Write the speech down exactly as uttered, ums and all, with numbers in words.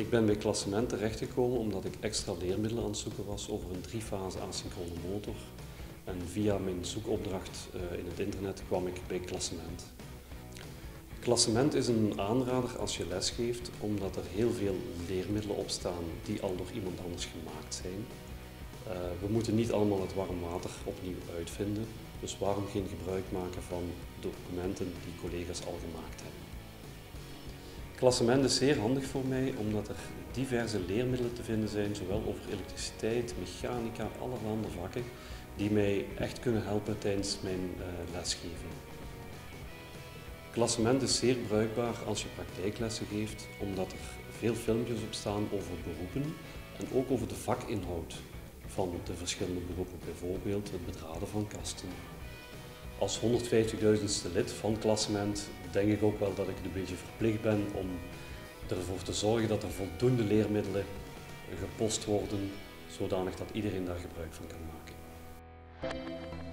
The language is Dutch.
Ik ben bij KlasCement terechtgekomen omdat ik extra leermiddelen aan het zoeken was over een driefase asynchrone motor. En via mijn zoekopdracht in het internet kwam ik bij KlasCement. KlasCement is een aanrader als je lesgeeft, omdat er heel veel leermiddelen op staan die al door iemand anders gemaakt zijn. We moeten niet allemaal het warm water opnieuw uitvinden, dus waarom geen gebruik maken van documenten die collega's al gemaakt hebben. KlasCement is zeer handig voor mij, omdat er diverse leermiddelen te vinden zijn, zowel over elektriciteit, mechanica, allerhande vakken, die mij echt kunnen helpen tijdens mijn lesgeving. KlasCement is zeer bruikbaar als je praktijklessen geeft, omdat er veel filmpjes op staan over beroepen en ook over de vakinhoud van de verschillende beroepen, bijvoorbeeld het bedraden van kasten. Als honderdvijftigduizendste lid van KlasCement denk ik ook wel dat ik een beetje verplicht ben om ervoor te zorgen dat er voldoende leermiddelen gepost worden, zodanig dat iedereen daar gebruik van kan maken.